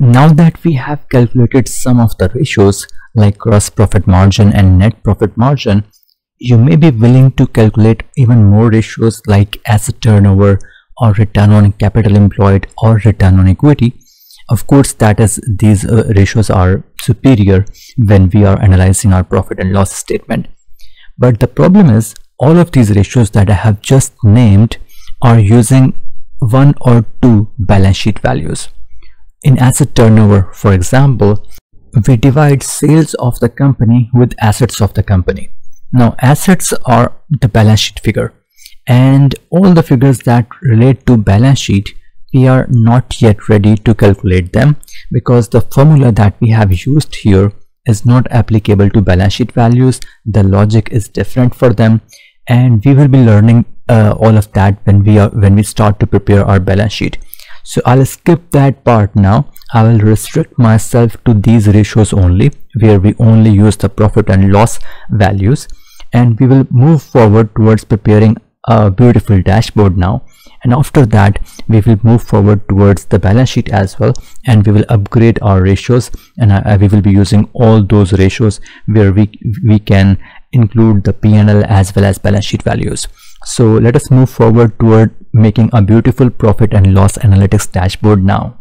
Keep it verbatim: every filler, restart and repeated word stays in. Now that we have calculated some of the ratios like gross profit margin and net profit margin, you may be willing to calculate even more ratios like asset turnover or return on capital employed or return on equity. Of course, that is, these uh, ratios are superior when we are analyzing our profit and loss statement. But the problem is, all of these ratios that I have just named are using one or two balance sheet values. In asset turnover, for example, we divide sales of the company with assets of the company. Now, assets are the balance sheet figure, and all the figures that relate to balance sheet, we are not yet ready to calculate them because the formula that we have used here is not applicable to balance sheet values. The logic is different for them, and we will be learning uh, all of that when we are when we start to prepare our balance sheet. So I'll skip that part now. I will restrict myself to these ratios only, where we only use the profit and loss values, and we will move forward towards preparing a beautiful dashboard now. And after that, we will move forward towards the balance sheet as well, and we will upgrade our ratios, and uh, we will be using all those ratios where we we can include the P and L as well as balance sheet values. So let us move forward toward making a beautiful profit and loss analytics dashboard now.